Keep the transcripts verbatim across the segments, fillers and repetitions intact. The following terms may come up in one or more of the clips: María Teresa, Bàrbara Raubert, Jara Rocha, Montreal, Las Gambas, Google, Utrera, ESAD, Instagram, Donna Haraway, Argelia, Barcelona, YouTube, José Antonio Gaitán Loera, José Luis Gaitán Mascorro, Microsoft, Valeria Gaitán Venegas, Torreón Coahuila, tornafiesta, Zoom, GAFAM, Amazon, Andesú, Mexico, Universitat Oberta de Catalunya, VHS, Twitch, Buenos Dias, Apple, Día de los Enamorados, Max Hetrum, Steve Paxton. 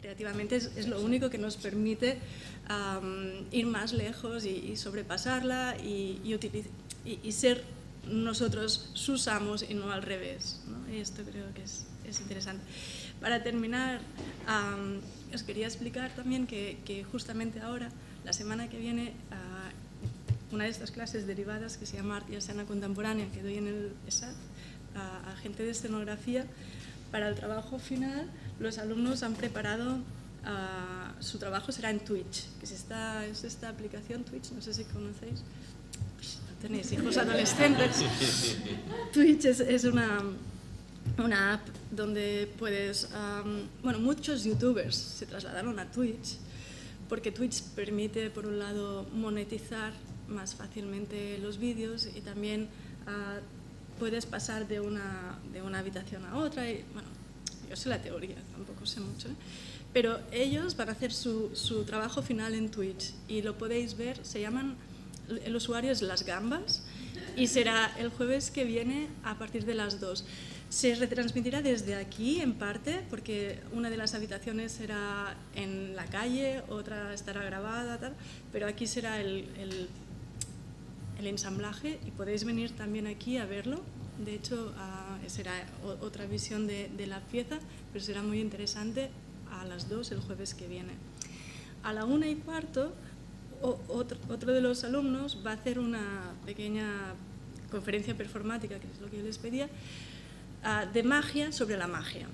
creativamente es, es lo único que nos permite um, ir más lejos y, y sobrepasarla y, y, utiliz y, y ser nosotros sus amos y no al revés, ¿no? Y esto creo que es, es interesante. Para terminar, um, os quería explicar también que, que justamente ahora, la semana que viene, uh, una de estas clases derivadas que se llama Arte y Escena Contemporánea, que doy en el ESAD, uh, a gente de escenografía, para el trabajo final los alumnos han preparado, uh, su trabajo será en Twitch, que es esta, es esta aplicación Twitch, no sé si conocéis. Tenéis hijos adolescentes. Twitch es, es una, una app donde puedes... Um, bueno, muchos youtubers se trasladaron a Twitch porque Twitch permite, por un lado, monetizar más fácilmente los vídeos y también uh, puedes pasar de una, de una habitación a otra. Y, bueno, yo sé la teoría, tampoco sé mucho, ¿eh? Pero ellos van a hacer su, su trabajo final en Twitch y lo podéis ver, se llaman... El usuario es Las Gambas y será el jueves que viene a partir de las dos. Se retransmitirá desde aquí en parte porque una de las habitaciones será en la calle, otra estará grabada, tal, pero aquí será el, el, el ensamblaje y podéis venir también aquí a verlo. De hecho, uh, será otra visión de, de la pieza, pero será muy interesante a las dos el jueves que viene. A la una y cuarto... O otro, otro de los alumnos va a hacer una pequeña conferencia performática, que es lo que yo les pedía, uh, de magia sobre la magia.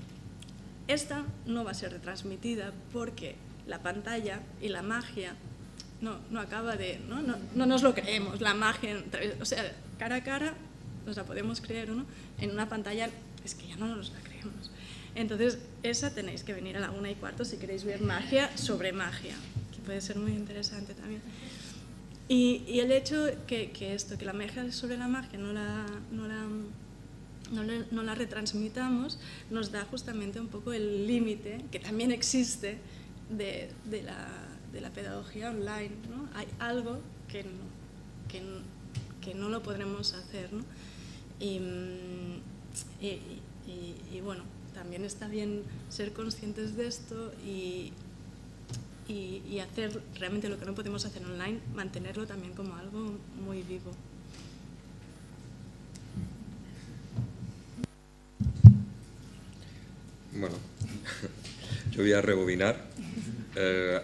Esta no va a ser retransmitida porque la pantalla y la magia no, no acaba de... ¿no? No, no nos lo creemos, la magia... O sea, cara a cara nos la podemos creer, ¿no? En una pantalla es que ya no nos la creemos. Entonces, esa tenéis que venir a la una y cuarto si queréis ver magia sobre magia. Puede ser muy interesante también. Y, y el hecho que, que esto, que la magia sobre la magia no la, no la, no la, no la retransmitamos, nos da justamente un poco el límite que también existe de, de, la, de la pedagogía online, ¿no? Hay algo que no, que, que no lo podremos hacer, ¿no? Y, y, y, y bueno, también está bien ser conscientes de esto y... Y, y hacer realmente lo que no podemos hacer online, mantenerlo también como algo muy vivo. Bueno, yo voy a rebobinar. Eh,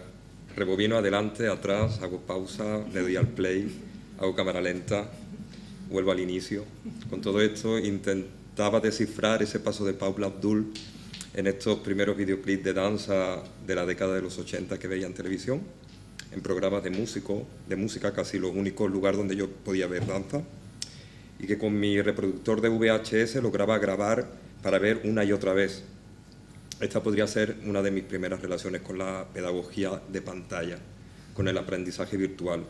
rebobino adelante, atrás, hago pausa, le doy al play, hago cámara lenta, vuelvo al inicio. Con todo esto intentaba descifrar ese paso de Paula Abdul en estos primeros videoclips de danza de la década de los ochenta que veía en televisión, en programas de, músico, de música, casi los únicos lugares donde yo podía ver danza, y que con mi reproductor de V H S lograba grabar para ver una y otra vez. Esta podría ser una de mis primeras relaciones con la pedagogía de pantalla, con el aprendizaje virtual.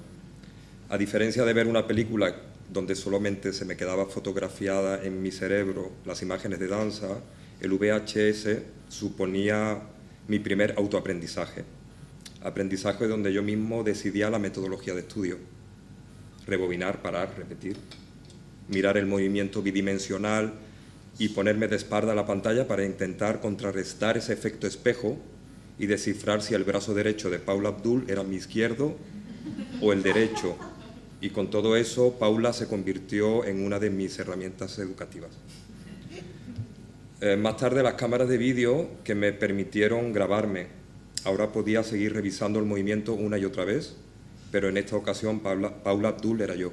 A diferencia de ver una película donde solamente se me quedaba fotografiada en mi cerebro las imágenes de danza, el V H S suponía mi primer autoaprendizaje, aprendizaje donde yo mismo decidía la metodología de estudio. Rebobinar, parar, repetir, mirar el movimiento bidimensional y ponerme de espalda a la pantalla para intentar contrarrestar ese efecto espejo y descifrar si el brazo derecho de Paula Abdul era mi izquierdo o el derecho. Y con todo eso, Paula se convirtió en una de mis herramientas educativas. Eh, más tarde las cámaras de vídeo que me permitieron grabarme. Ahora podía seguir revisando el movimiento una y otra vez, pero en esta ocasión Paula, Paula Abdul era yo.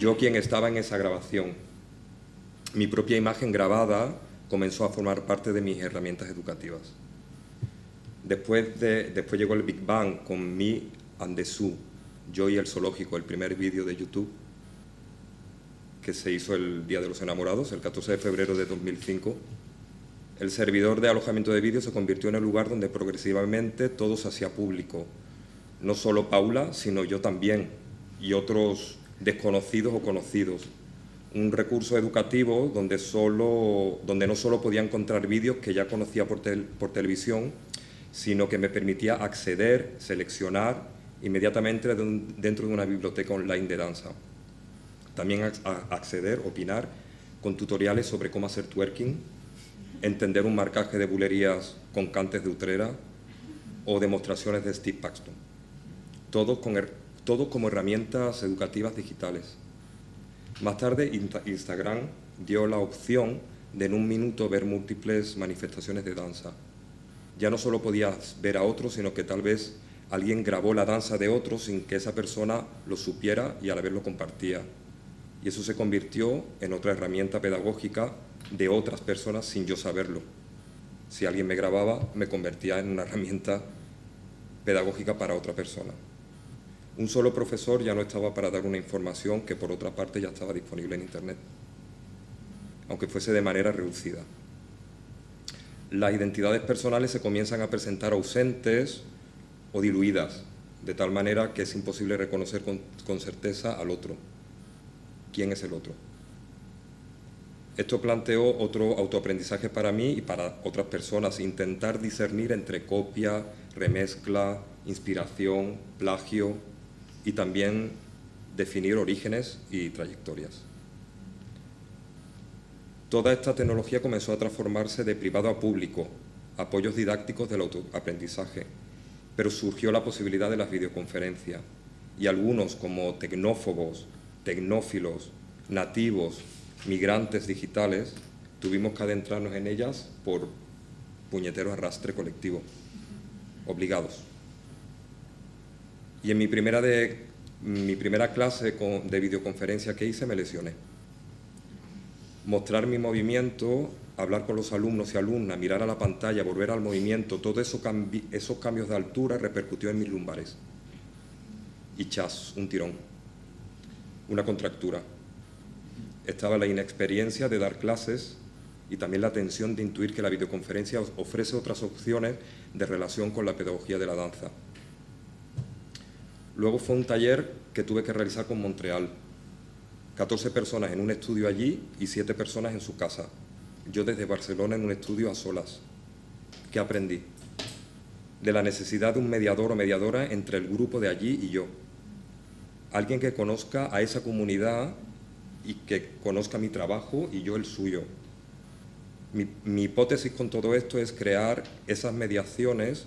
Yo quien estaba en esa grabación. Mi propia imagen grabada comenzó a formar parte de mis herramientas educativas. Después, de, después llegó el Big Bang con mi Andesú, yo y el Zoológico, el primer vídeo de YouTube, que se hizo el Día de los Enamorados, el catorce de febrero de dos mil cinco, el servidor de alojamiento de vídeos se convirtió en el lugar donde progresivamente todo se hacía público. No solo Paula, sino yo también, y otros desconocidos o conocidos. Un recurso educativo donde, solo, donde no solo podía encontrar vídeos que ya conocía por, tel, por televisión, sino que me permitía acceder, seleccionar inmediatamente dentro de una biblioteca online de danza. También acceder, opinar, con tutoriales sobre cómo hacer twerking, entender un marcaje de bulerías con cantes de Utrera o demostraciones de Steve Paxton, todos, con er todos como herramientas educativas digitales. Más tarde, Insta Instagram dio la opción de en un minuto ver múltiples manifestaciones de danza. Ya no solo podías ver a otros, sino que tal vez alguien grabó la danza de otro sin que esa persona lo supiera y a la vez lo compartía. Y eso se convirtió en otra herramienta pedagógica de otras personas sin yo saberlo. Si alguien me grababa, me convertía en una herramienta pedagógica para otra persona. Un solo profesor ya no estaba para dar una información que por otra parte ya estaba disponible en Internet, aunque fuese de manera reducida. Las identidades personales se comienzan a presentar ausentes o diluidas, de tal manera que es imposible reconocer con, con certeza al otro. ¿Quién es el otro? Esto planteó otro autoaprendizaje para mí y para otras personas, intentar discernir entre copia, remezcla, inspiración, plagio y también definir orígenes y trayectorias. Toda esta tecnología comenzó a transformarse de privado a público, apoyos didácticos del autoaprendizaje, pero surgió la posibilidad de las videoconferencias y algunos como tecnófobos, tecnófilos, nativos, migrantes digitales, tuvimos que adentrarnos en ellas por puñetero arrastre colectivo, obligados. Y en mi primera, de, mi primera clase de videoconferencia que hice me lesioné. Mostrar mi movimiento, hablar con los alumnos y alumnas, mirar a la pantalla, volver al movimiento, todos eso cambi esos cambios de altura repercutió en mis lumbares. Y chas, un tirón, una contractura. Estaba la inexperiencia de dar clases y también la tensión de intuir que la videoconferencia ofrece otras opciones de relación con la pedagogía de la danza. Luego fue un taller que tuve que realizar con Montreal. catorce personas en un estudio allí y siete personas en su casa. Yo desde Barcelona en un estudio a solas. ¿Qué aprendí? De la necesidad de un mediador o mediadora entre el grupo de allí y yo. Alguien que conozca a esa comunidad y que conozca mi trabajo y yo el suyo. Mi, mi hipótesis con todo esto es crear esas mediaciones,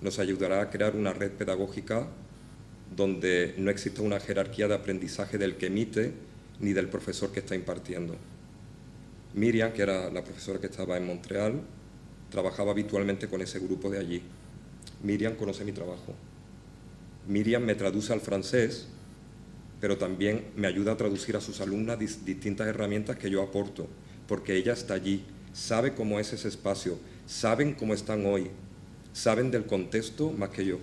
nos ayudará a crear una red pedagógica donde no exista una jerarquía de aprendizaje del que emite ni del profesor que está impartiendo. Miriam, que era la profesora que estaba en Montreal, trabajaba habitualmente con ese grupo de allí. Miriam conoce mi trabajo. Miriam me traduce al francés, pero también me ayuda a traducir a sus alumnas distintas herramientas que yo aporto, porque ella está allí, sabe cómo es ese espacio, saben cómo están hoy, saben del contexto más que yo.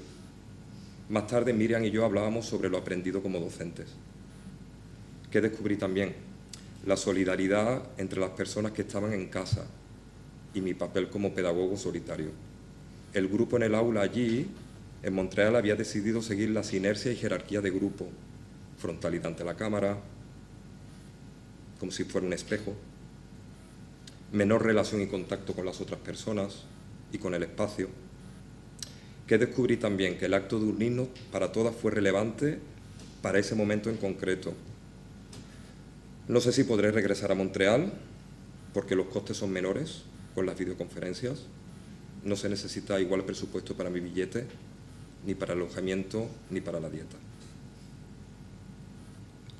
Más tarde, Miriam y yo hablábamos sobre lo aprendido como docentes. ¿Qué descubrí también? La solidaridad entre las personas que estaban en casa y mi papel como pedagogo solitario. El grupo en el aula allí, en Montreal, había decidido seguir las inercias y jerarquía de grupo. Frontalidad ante la cámara, como si fuera un espejo. Menor relación y contacto con las otras personas y con el espacio. ¿Qué descubrí también? Que el acto de unirnos para todas fue relevante para ese momento en concreto. No sé si podré regresar a Montreal, porque los costes son menores con las videoconferencias. No se necesita igual presupuesto para mi billete, ni para el alojamiento, ni para la dieta.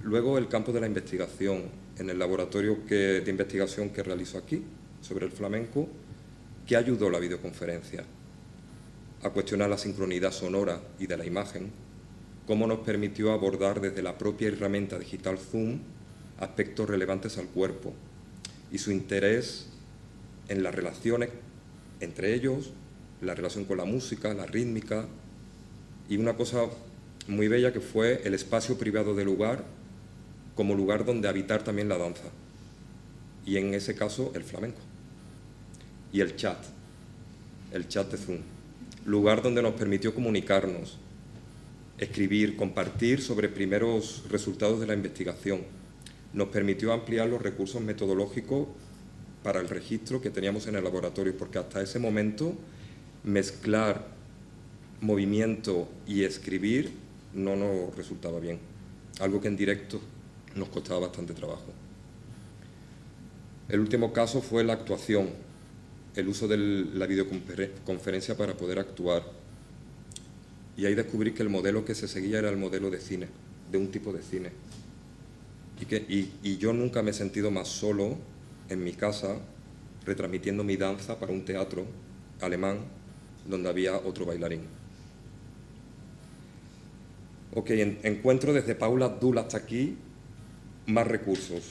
Luego el campo de la investigación. En el laboratorio que, de investigación que realizo aquí, sobre el flamenco, ¿qué ayudó la videoconferencia? A cuestionar la sincronidad sonora y de la imagen, cómo nos permitió abordar desde la propia herramienta digital Zoom aspectos relevantes al cuerpo y su interés en las relaciones entre ellos, la relación con la música, la rítmica, y una cosa muy bella que fue el espacio privado del lugar como lugar donde habitar también la danza, y en ese caso el flamenco, y el chat, el chat de Zoom, lugar donde nos permitió comunicarnos, escribir, compartir sobre primeros resultados de la investigación. Nos permitió ampliar los recursos metodológicos para el registro que teníamos en el laboratorio, porque hasta ese momento mezclar movimiento y escribir no nos resultaba bien, algo que en directo nos costaba bastante trabajo. El último caso fue la actuación. el uso de la videoconferencia para poder actuar. Y ahí descubrí que el modelo que se seguía era el modelo de cine, de un tipo de cine. Y, que, y, y yo nunca me he sentido más solo en mi casa retransmitiendo mi danza para un teatro alemán donde había otro bailarín. Ok, en, encuentro desde Paula Abdul hasta aquí más recursos.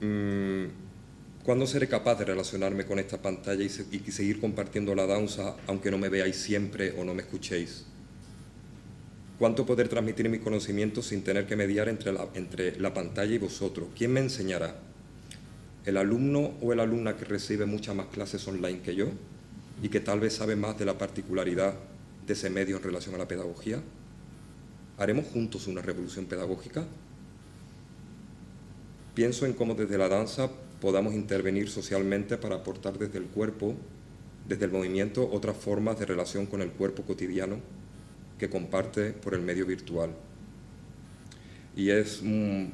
Mm. ¿Cuándo seré capaz de relacionarme con esta pantalla y, se, y seguir compartiendo la danza, aunque no me veáis siempre o no me escuchéis? ¿Cuánto poder transmitir mis conocimientos sin tener que mediar entre la, entre la pantalla y vosotros? ¿Quién me enseñará? ¿El alumno o el alumna que recibe muchas más clases online que yo y que tal vez sabe más de la particularidad de ese medio en relación a la pedagogía? ¿Haremos juntos una revolución pedagógica? Pienso en cómo desde la danza podamos intervenir socialmente para aportar desde el cuerpo, desde el movimiento, otras formas de relación con el cuerpo cotidiano que comparte por el medio virtual. Y es, mmm,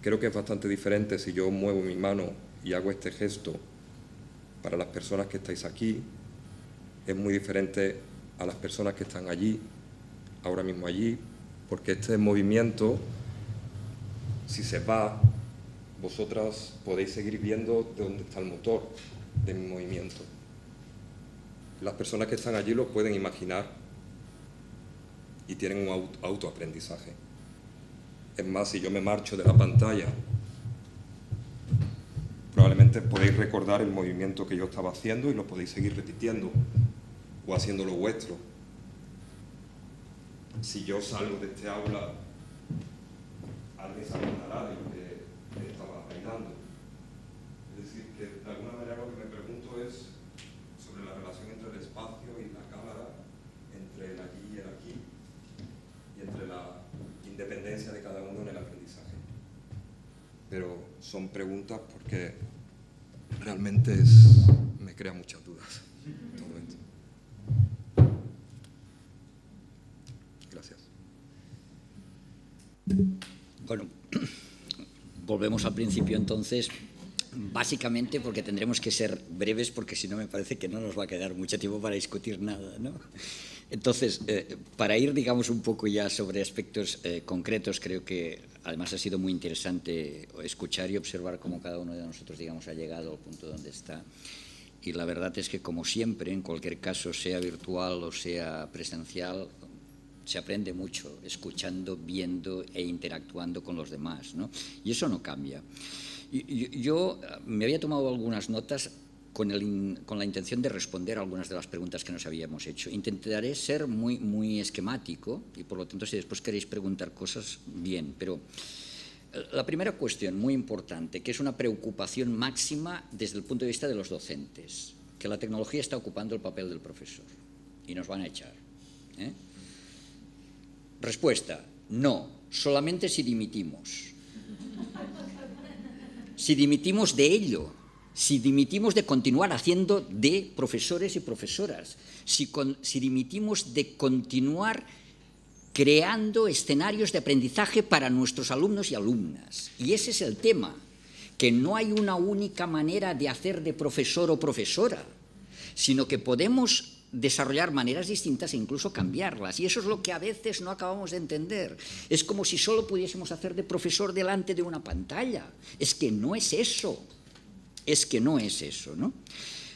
creo que es bastante diferente si yo muevo mi mano y hago este gesto para las personas que estáis aquí, es muy diferente a las personas que están allí, ahora mismo allí, porque este movimiento, si se va, vosotras podéis seguir viendo de dónde está el motor de mi movimiento. Las personas que están allí lo pueden imaginar y tienen un autoaprendizaje. Es más, si yo me marcho de la pantalla, probablemente podéis recordar el movimiento que yo estaba haciendo y lo podéis seguir repitiendo o haciéndolo vuestro. Si yo salgo de este aula, alguien se acordará de lo que estaba bailando. Es decir, que de alguna manera lo que me pregunto es sobre la relación entre el espacio y la cámara, entre el allí y el aquí, y entre la independencia de cada uno en el aprendizaje. Pero son preguntas porque realmente es, me crea muchas dudas todo esto. Gracias. Bueno. Volvemos al principio entonces, básicamente porque tendremos que ser breves, porque si no me parece que no nos va a quedar mucho tiempo para discutir nada, ¿no? Entonces, eh, para ir, digamos, un poco ya sobre aspectos eh, concretos, creo que además ha sido muy interesante escuchar y observar cómo cada uno de nosotros, digamos, ha llegado al punto donde está. Y la verdad es que, como siempre, en cualquier caso, sea virtual o sea presencial, se aprende mucho escuchando, viendo e interactuando con los demás, ¿no? Y eso no cambia. Yo, yo me había tomado algunas notas con, el, con la intención de responder a algunas de las preguntas que nos habíamos hecho. Intentaré ser muy, muy esquemático y, por lo tanto, si después queréis preguntar cosas, bien. Pero la primera cuestión, muy importante, que es una preocupación máxima desde el punto de vista de los docentes, que la tecnología está ocupando el papel del profesor y nos van a echar, ¿eh? Respuesta, no, solamente si dimitimos. Si dimitimos de ello, si dimitimos de continuar haciendo de profesores y profesoras, si, con, si dimitimos de continuar creando escenarios de aprendizaje para nuestros alumnos y alumnas. Y ese es el tema, que no hay una única manera de hacer de profesor o profesora, sino que podemos desarrollar maneras distintas e incluso cambiarlas. Y eso es lo que a veces no acabamos de entender. Es como si solo pudiésemos hacer de profesor delante de una pantalla. Es que no es eso. Es que no es eso, ¿no?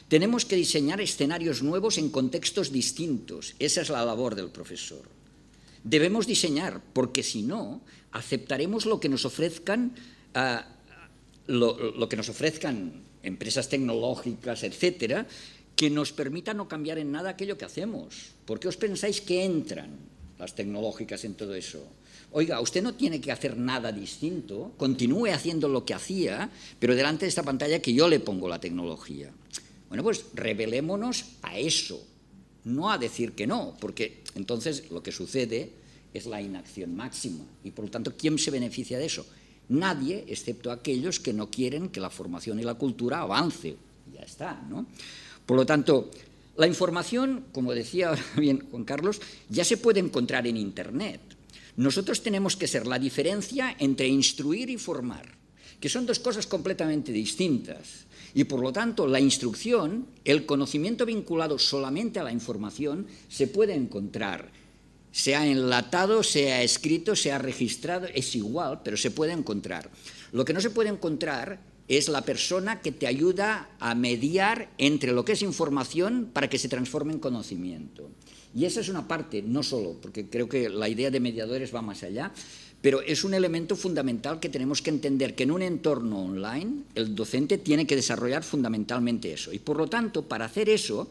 Tenemos que diseñar escenarios nuevos en contextos distintos. Esa es la labor del profesor. Debemos diseñar, porque si no, aceptaremos lo que nos ofrezcan, uh, lo, lo que nos ofrezcan empresas tecnológicas, etcétera, que nos permita no cambiar en nada aquello que hacemos. ¿Por qué os pensáis que entran las tecnológicas en todo eso? Oiga, usted no tiene que hacer nada distinto, continúe haciendo lo que hacía, pero delante de esta pantalla que yo le pongo la tecnología. Bueno, pues rebelémonos a eso, no a decir que no, porque entonces lo que sucede es la inacción máxima. Y por lo tanto, ¿quién se beneficia de eso? Nadie, excepto aquellos que no quieren que la formación y la cultura avance. Ya está, ¿no? Por lo tanto, la información, como decía bien Juan Carlos, ya se puede encontrar en Internet. Nosotros tenemos que ser la diferencia entre instruir y formar. que son dos cosas completamente distintas. Y por lo tanto, la instrucción, el conocimiento vinculado solamente a la información, se puede encontrar. Sea enlatado, sea escrito, sea registrado, es igual, pero se puede encontrar. Lo que no se puede encontrar es la persona que te ayuda a mediar entre lo que es información para que se transforme en conocimiento. Y esa es una parte, no solo, porque creo que la idea de mediadores va más allá, pero es un elemento fundamental que tenemos que entender, que en un entorno online el docente tiene que desarrollar fundamentalmente eso. Y por lo tanto, para hacer eso,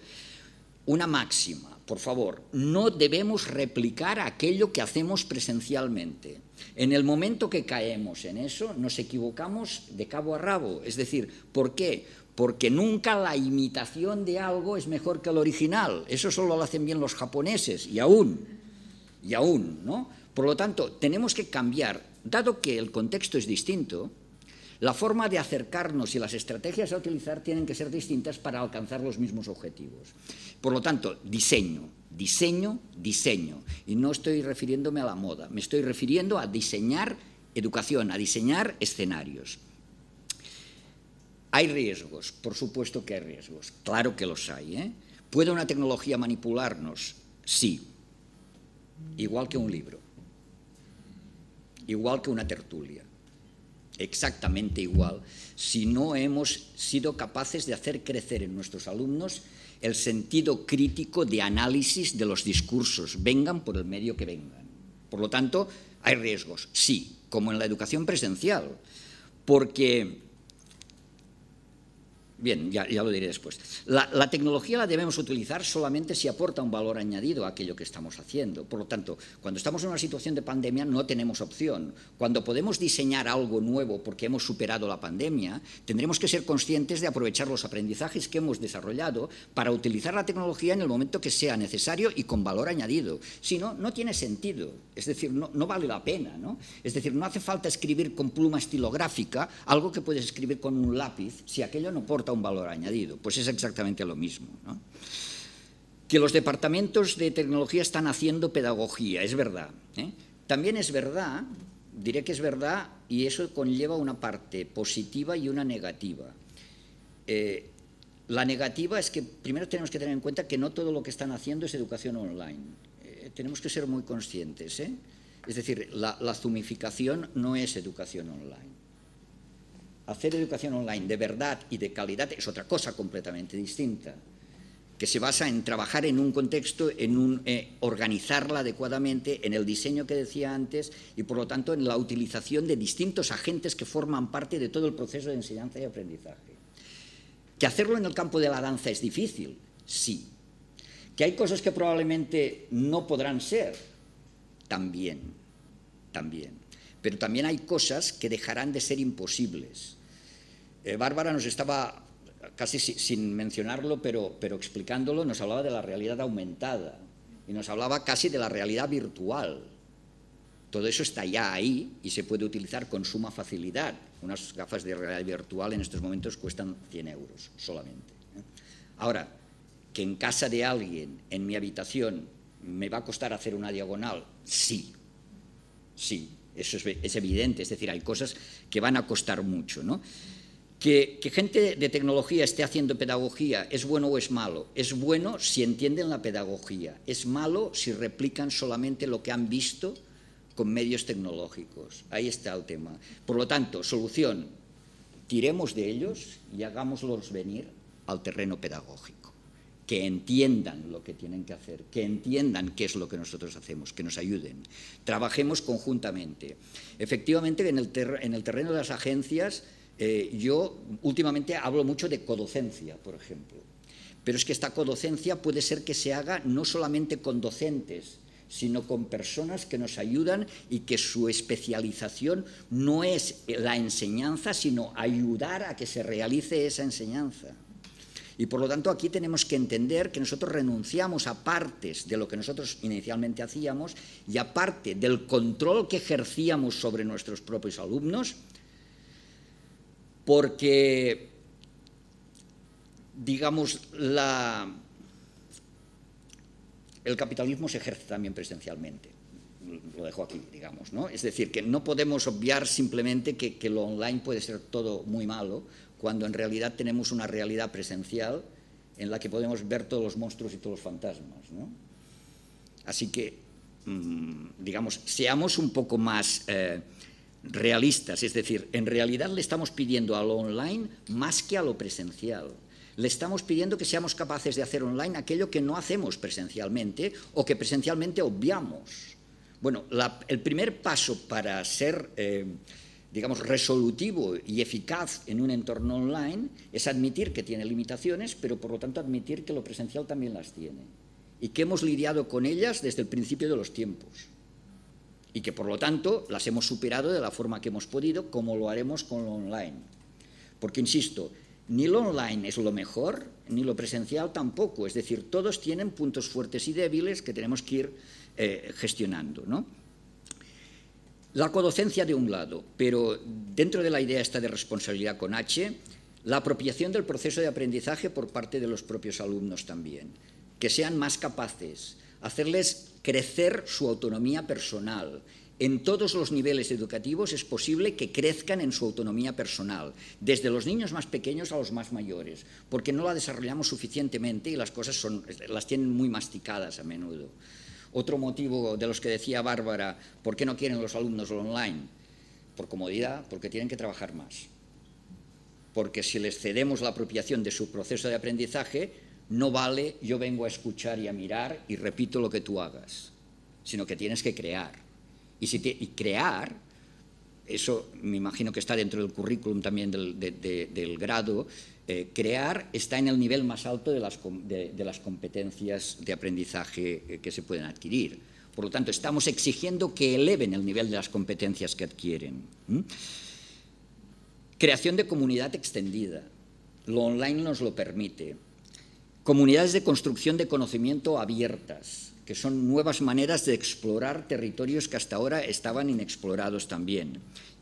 una máxima, por favor, no debemos replicar aquello que hacemos presencialmente. En el momento que caemos en eso, nos equivocamos de cabo a rabo. Es decir, ¿por qué? Porque nunca la imitación de algo es mejor que el original. Eso solo lo hacen bien los japoneses, y aún, y aún, ¿no? Por lo tanto, tenemos que cambiar, dado que el contexto es distinto, la forma de acercarnos y las estrategias a utilizar tienen que ser distintas para alcanzar los mismos objetivos. Por lo tanto, diseño, diseño, diseño. Y no estoy refiriéndome a la moda, me estoy refiriendo a diseñar educación, a diseñar escenarios. Hay riesgos, por supuesto que hay riesgos, claro que los hay, ¿eh? ¿Puede una tecnología manipularnos? Sí, igual que un libro, igual que una tertulia. Exactamente igual, si no hemos sido capaces de hacer crecer en nuestros alumnos el sentido crítico de análisis de los discursos, vengan por el medio que vengan. Por lo tanto, hay riesgos, sí, como en la educación presencial, porque, bien, ya, ya lo diré después, la, la tecnología la debemos utilizar solamente si aporta un valor añadido a aquello que estamos haciendo. Por lo tanto, cuando estamos en una situación de pandemia no tenemos opción. Cuando podemos diseñar algo nuevo porque hemos superado la pandemia, tendremos que ser conscientes de aprovechar los aprendizajes que hemos desarrollado para utilizar la tecnología en el momento que sea necesario y con valor añadido. Si no, no tiene sentido, es decir, no, no vale la pena, ¿no? Es decir, no hace falta escribir con pluma estilográfica algo que puedes escribir con un lápiz si aquello no aporta un valor añadido, pues es exactamente lo mismo, ¿no? Que los departamentos de tecnología están haciendo pedagogía, es verdad, ¿eh? También es verdad, diré que es verdad, y eso conlleva una parte positiva y una negativa. Eh, la negativa es que primero tenemos que tener en cuenta que no todo lo que están haciendo es educación online, eh, tenemos que ser muy conscientes, ¿eh? Es decir, la, la zoomificación no es educación online. Hacer educación online de verdad y de calidad es otra cosa completamente distinta, que se basa en trabajar en un contexto, en un, eh, organizarla adecuadamente, en el diseño que decía antes y, por lo tanto, en la utilización de distintos agentes que forman parte de todo el proceso de enseñanza y aprendizaje. ¿Que hacerlo en el campo de la danza es difícil? Sí. ¿Que hay cosas que probablemente no podrán ser? También, también. Pero también hay cosas que dejarán de ser imposibles. Bárbara nos estaba, casi sin mencionarlo, pero, pero explicándolo, nos hablaba de la realidad aumentada y nos hablaba casi de la realidad virtual. Todo eso está ya ahí y se puede utilizar con suma facilidad. Unas gafas de realidad virtual en estos momentos cuestan cien euros solamente. Ahora, que en casa de alguien, en mi habitación, ¿me va a costar hacer una diagonal? Sí, sí. Eso es, es evidente, es decir, hay cosas que van a costar mucho, ¿no? Que, que gente de tecnología esté haciendo pedagogía, ¿es bueno o es malo? Es bueno si entienden la pedagogía, es malo si replican solamente lo que han visto con medios tecnológicos. Ahí está el tema. Por lo tanto, solución, tiremos de ellos y hagámoslos venir al terreno pedagógico. Que entiendan lo que tienen que hacer, que entiendan qué es lo que nosotros hacemos, que nos ayuden. Trabajemos conjuntamente. Efectivamente, en el, ter en el terreno de las agencias, eh, yo últimamente hablo mucho de codocencia, por ejemplo. Pero es que esta codocencia puede ser que se haga no solamente con docentes, sino con personas que nos ayudan y que su especialización no es la enseñanza, sino ayudar a que se realice esa enseñanza. Y por lo tanto aquí tenemos que entender que nosotros renunciamos a partes de lo que nosotros inicialmente hacíamos y a parte del control que ejercíamos sobre nuestros propios alumnos, porque, digamos, la, el capitalismo se ejerce también presencialmente. lo dejo aquí, digamos, ¿no? Es decir, que no podemos obviar simplemente que, que lo online puede ser todo muy malo, cuando en realidad tenemos una realidad presencial en la que podemos ver todos los monstruos y todos los fantasmas, ¿no? Así que, digamos, seamos un poco más eh, realistas, es decir, en realidad le estamos pidiendo a lo online más que a lo presencial. Le estamos pidiendo que seamos capaces de hacer online aquello que no hacemos presencialmente o que presencialmente obviamos. Bueno, la, el primer paso para ser, eh, digamos, resolutivo y eficaz en un entorno online es admitir que tiene limitaciones, pero por lo tanto admitir que lo presencial también las tiene y que hemos lidiado con ellas desde el principio de los tiempos y que por lo tanto las hemos superado de la forma que hemos podido, como lo haremos con lo online. Porque, insisto, ni lo online es lo mejor, ni lo presencial tampoco. Es decir, todos tienen puntos fuertes y débiles que tenemos que ir eh, gestionando, ¿no? La codocencia de un lado, pero dentro de la idea esta de responsabilidad con H, la apropiación del proceso de aprendizaje por parte de los propios alumnos también. Que sean más capaces, hacerles crecer su autonomía personal. En todos los niveles educativos es posible que crezcan en su autonomía personal, desde los niños más pequeños a los más mayores, porque no la desarrollamos suficientemente y las cosas son, las tienen muy masticadas a menudo. Otro motivo de los que decía Bárbara, ¿por qué no quieren los alumnos online? Por comodidad, porque tienen que trabajar más. Porque si les cedemos la apropiación de su proceso de aprendizaje, no vale yo vengo a escuchar y a mirar y repito lo que tú hagas, sino que tienes que crear. Y, si te, y crear, eso me imagino que está dentro del currículum también del, de, de, del grado, eh, crear está en el nivel más alto de las, de, de las competencias de aprendizaje que se pueden adquirir. Por lo tanto, estamos exigiendo que eleven el nivel de las competencias que adquieren. ¿Mm? Creación de comunidad extendida. Lo online nos lo permite. Comunidades de construcción de conocimiento abiertas, que son nuevas maneras de explorar territorios que hasta ahora estaban inexplorados también.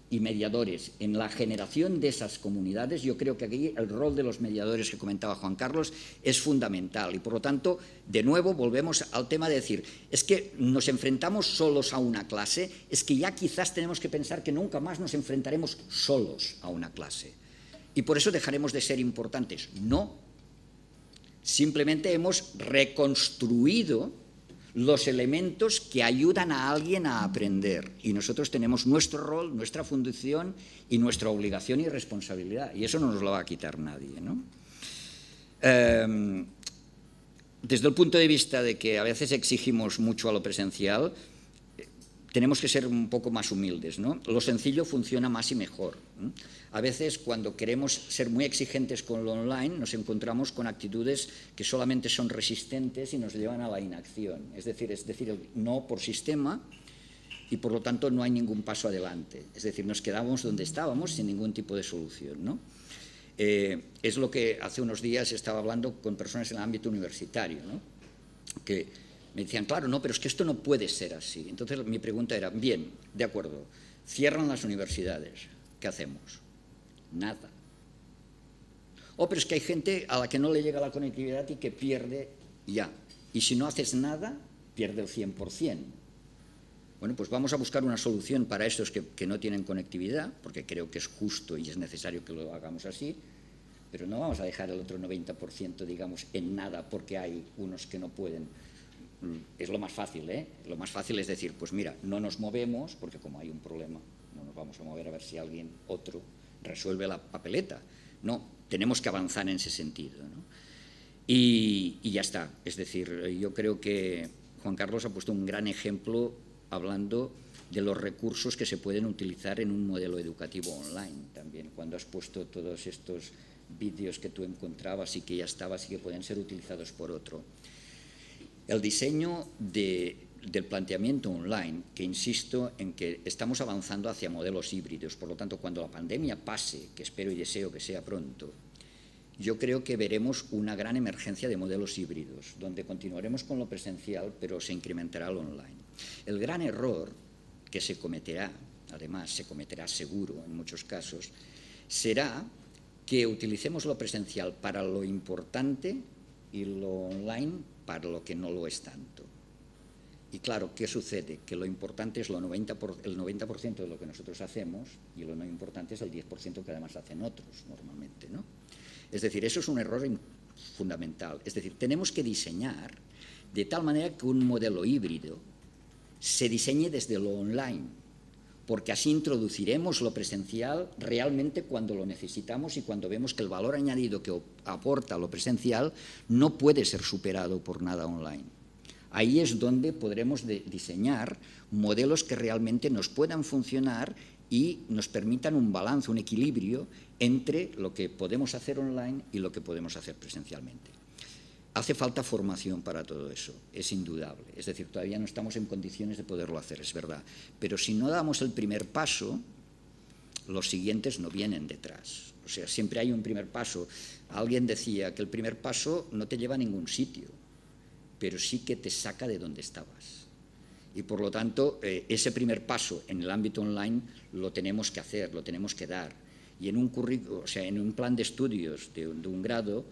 Y mediadores. En la generación de esas comunidades, yo creo que aquí el rol de los mediadores que comentaba Juan Carlos es fundamental. Y por lo tanto, de nuevo, volvemos al tema de decir, es que nos enfrentamos solos a una clase, es que ya quizás tenemos que pensar que nunca más nos enfrentaremos solos a una clase. Y por eso dejaremos de ser importantes. No. Simplemente hemos reconstruido los elementos que ayudan a alguien a aprender. Y nosotros tenemos nuestro rol, nuestra función y nuestra obligación y responsabilidad. Y eso no nos lo va a quitar nadie, ¿no? Eh, desde el punto de vista de que a veces exigimos mucho a lo presencial, eh, tenemos que ser un poco más humildes, ¿no? Lo sencillo funciona más y mejor, ¿no? A veces, cuando queremos ser muy exigentes con lo online, nos encontramos con actitudes que solamente son resistentes y nos llevan a la inacción. Es decir, es decir, el no por sistema y, por lo tanto, no hay ningún paso adelante. Es decir, nos quedamos donde estábamos sin ningún tipo de solución, ¿no? Eh, es lo que hace unos días estaba hablando con personas en el ámbito universitario, ¿no? Que me decían, claro, no, pero es que esto no puede ser así. Entonces, mi pregunta era, bien, de acuerdo, cierran las universidades, ¿qué hacemos? Nada. Oh, pero es que hay gente a la que no le llega la conectividad y que pierde ya. Y si no haces nada, pierde el cien por cien. Bueno, pues vamos a buscar una solución para estos que, que no tienen conectividad, porque creo que es justo y es necesario que lo hagamos así, pero no vamos a dejar el otro noventa por ciento, digamos, en nada, porque hay unos que no pueden. Es lo más fácil, ¿eh? Lo más fácil es decir, pues mira, no nos movemos, porque como hay un problema, no nos vamos a mover a ver si alguien otro resuelve la papeleta. No, tenemos que avanzar en ese sentido, ¿no? Y, y ya está. Es decir, yo creo que Juan Carlos ha puesto un gran ejemplo hablando de los recursos que se pueden utilizar en un modelo educativo online también, cuando has puesto todos estos vídeos que tú encontrabas y que ya estabas y que pueden ser utilizados por otro. El diseño de del planteamiento online, que insisto en que estamos avanzando hacia modelos híbridos, por lo tanto, cuando la pandemia pase, que espero y deseo que sea pronto, yo creo que veremos una gran emergencia de modelos híbridos, donde continuaremos con lo presencial, pero se incrementará lo online. El gran error que se cometerá, además se cometerá seguro en muchos casos, será que utilicemos lo presencial para lo importante y lo online para lo que no lo es tanto. Y claro, ¿qué sucede? Que lo importante es lo noventa por, el noventa por ciento de lo que nosotros hacemos y lo no importante es el diez por ciento que además hacen otros normalmente, ¿no? Es decir, eso es un error fundamental. Es decir, tenemos que diseñar de tal manera que un modelo híbrido se diseñe desde lo online, porque así introduciremos lo presencial realmente cuando lo necesitamos y cuando vemos que el valor añadido que aporta lo presencial no puede ser superado por nada online. Ahí es donde podremos de diseñar modelos que realmente nos puedan funcionar y nos permitan un balance, un equilibrio entre lo que podemos hacer online y lo que podemos hacer presencialmente. Hace falta formación para todo eso, es indudable. Es decir, todavía no estamos en condiciones de poderlo hacer, es verdad. Pero si no damos el primer paso, los siguientes no vienen detrás. O sea, siempre hay un primer paso. Alguien decía que el primer paso no te lleva a ningún sitio, pero sí que te saca de donde estabas. Y por lo tanto, eh, ese primer paso en el ámbito online lo tenemos que hacer, lo tenemos que dar. Y en un currículum, o sea, en un plan de estudios de, de un grado,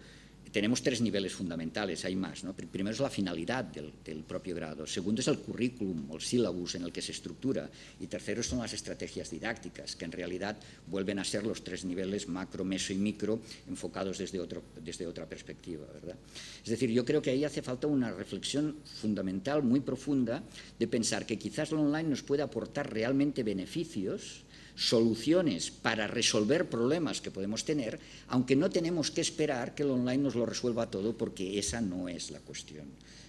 tenemos tres niveles fundamentales, hay más, ¿no? Primero es la finalidad del, del propio grado, segundo es el currículum o el sílabus en el que se estructura y tercero son las estrategias didácticas, que en realidad vuelven a ser los tres niveles macro, meso y micro enfocados desde, otro, desde otra perspectiva, ¿verdad? Es decir, yo creo que ahí hace falta una reflexión fundamental, muy profunda, de pensar que quizás lo online nos puede aportar realmente beneficios, soluciones para resolver problemas que podemos tener, aunque no tenemos que esperar que el online nos lo resuelva todo, porque esa no es la cuestión,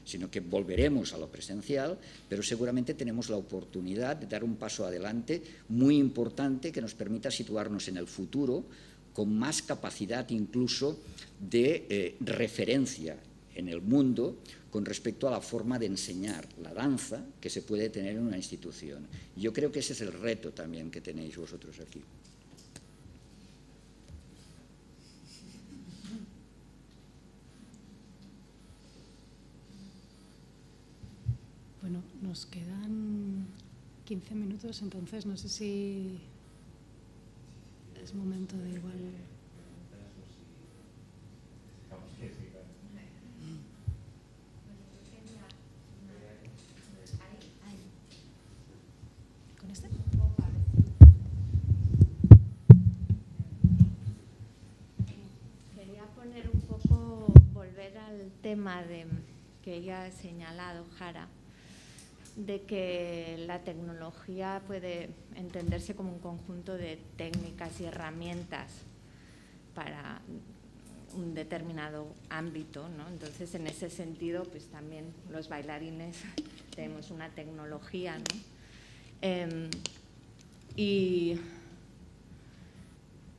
sino que volveremos a lo presencial, pero seguramente tenemos la oportunidad de dar un paso adelante muy importante que nos permita situarnos en el futuro con más capacidad incluso de eh, referencia en el mundo con respecto a la forma de enseñar la danza que se puede tener en una institución. Yo creo que ese es el reto también que tenéis vosotros aquí. Bueno, nos quedan quince minutos, entonces no sé si es momento de igual... al tema de, que ya ha señalado Jara, de que la tecnología puede entenderse como un conjunto de técnicas y herramientas para un determinado ámbito, ¿no? Entonces, en ese sentido, pues también los bailarines tenemos una tecnología, ¿no? Eh, y...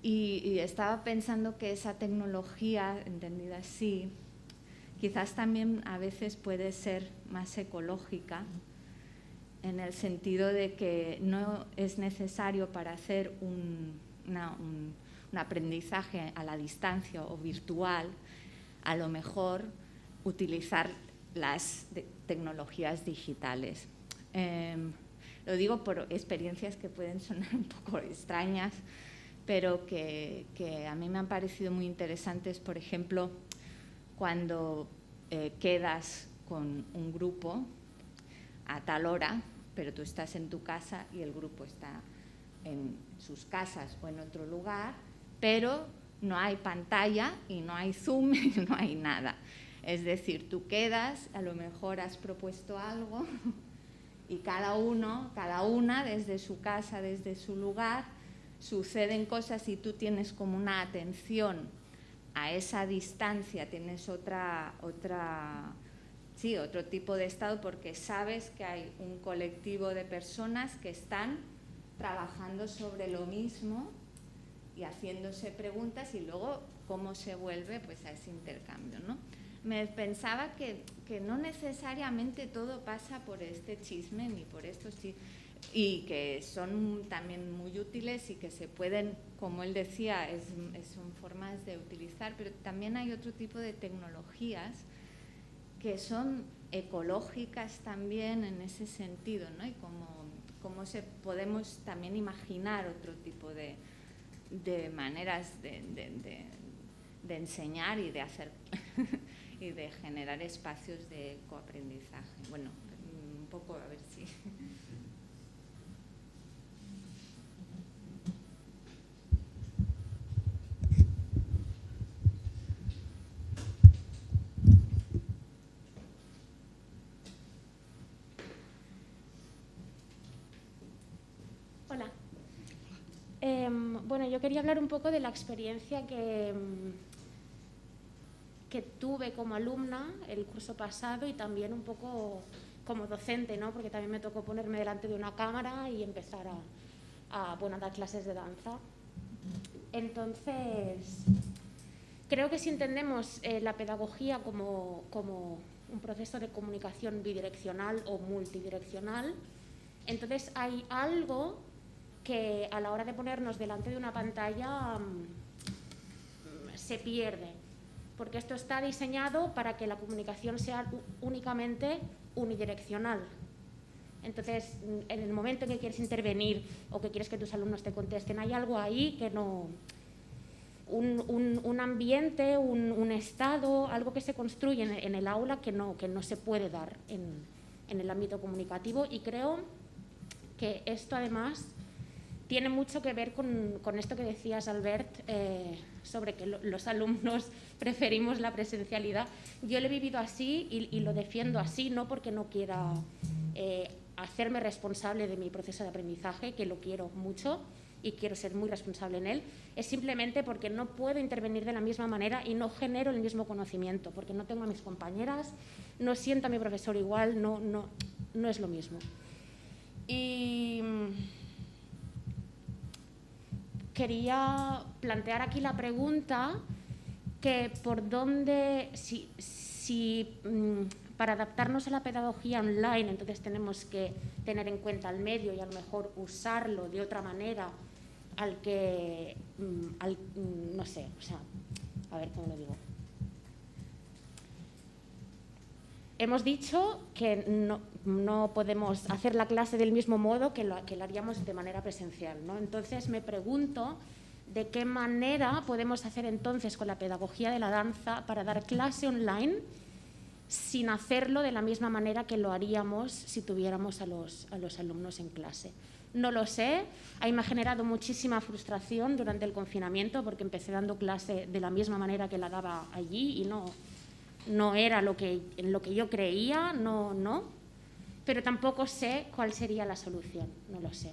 Y, y estaba pensando que esa tecnología, entendida así, quizás también a veces puede ser más ecológica, en el sentido de que no es necesario para hacer un, una, un, un aprendizaje a la distancia o virtual, a lo mejor utilizar las tecnologías digitales. Eh, lo digo por experiencias que pueden sonar un poco extrañas, pero que, que a mí me han parecido muy interesantes, por ejemplo, cuando eh, quedas con un grupo a tal hora, pero tú estás en tu casa y el grupo está en sus casas o en otro lugar, pero no hay pantalla y no hay Zoom y no hay nada. Es decir, tú quedas, a lo mejor has propuesto algo y cada uno, cada una desde su casa, desde su lugar, suceden cosas y tú tienes como una atención a esa distancia, tienes otra, otra, sí, otro tipo de estado porque sabes que hay un colectivo de personas que están trabajando sobre lo mismo y haciéndose preguntas y luego cómo se vuelve pues, a ese intercambio, ¿no? Me pensaba que, que no necesariamente todo pasa por este chisme ni por estos chismes, y que son también muy útiles y que se pueden, como él decía, es, es, son formas de utilizar, pero también hay otro tipo de tecnologías que son ecológicas también en ese sentido, ¿no? Y como, como se, podemos también imaginar otro tipo de, de maneras de, de, de, de enseñar y de hacer y de generar espacios de coaprendizaje. Bueno, un poco, a ver si... Hola. Eh, bueno, yo quería hablar un poco de la experiencia que... que tuve como alumna el curso pasado y también un poco como docente, ¿no? Porque también me tocó ponerme delante de una cámara y empezar a, a, bueno, a dar clases de danza. Entonces, creo que si entendemos eh, la pedagogía como, como un proceso de comunicación bidireccional o multidireccional, entonces hay algo que a la hora de ponernos delante de una pantalla se pierde. Porque esto está diseñado para que la comunicación sea únicamente unidireccional. Entonces, en el momento en que quieres intervenir o que quieres que tus alumnos te contesten, hay algo ahí que no… un, un, un ambiente, un, un estado, algo que se construye en, en el aula que no, que no se puede dar en, en el ámbito comunicativo. Y creo que esto, además… tiene mucho que ver con, con esto que decías, Albert, eh, sobre que lo, los alumnos preferimos la presencialidad. Yo lo he vivido así y, y lo defiendo así, no porque no quiera eh, hacerme responsable de mi proceso de aprendizaje, que lo quiero mucho y quiero ser muy responsable en él, es simplemente porque no puedo intervenir de la misma manera y no genero el mismo conocimiento, porque no tengo a mis compañeras, no siento a mi profesor igual, no, no, no es lo mismo. Y... quería plantear aquí la pregunta que por dónde, si, si para adaptarnos a la pedagogía online, entonces tenemos que tener en cuenta el medio y a lo mejor usarlo de otra manera al que, al, no sé, o sea, a ver cómo lo digo. Hemos dicho que no, no podemos hacer la clase del mismo modo que lo, que lo haríamos de manera presencial, ¿no? Entonces, me pregunto de qué manera podemos hacer entonces con la pedagogía de la danza para dar clase online sin hacerlo de la misma manera que lo haríamos si tuviéramos a los, a los alumnos en clase. No lo sé, ahí me ha generado muchísima frustración durante el confinamiento porque empecé dando clase de la misma manera que la daba allí y no… no era lo que, lo que yo creía, no, no, pero tampoco sé cuál sería la solución, no lo sé.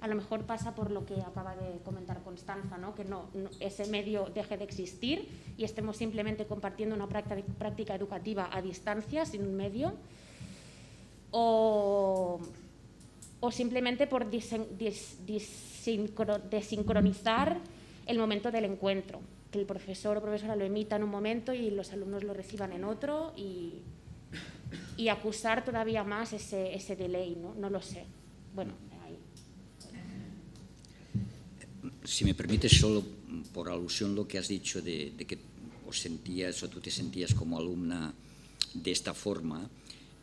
A lo mejor pasa por lo que acaba de comentar Constanza, ¿no? Que no, no, ese medio deje de existir y estemos simplemente compartiendo una práctica, práctica educativa a distancia, sin un medio, o, o simplemente por disen, dis, desincro, desincronizar el momento del encuentro. Que el profesor o profesora lo emita en un momento y los alumnos lo reciban en otro y, y acusar todavía más ese, ese delay, ¿no? No lo sé. Bueno, ahí. Si me permites, solo por alusión lo que has dicho de, de que os sentías o tú te sentías como alumna de esta forma,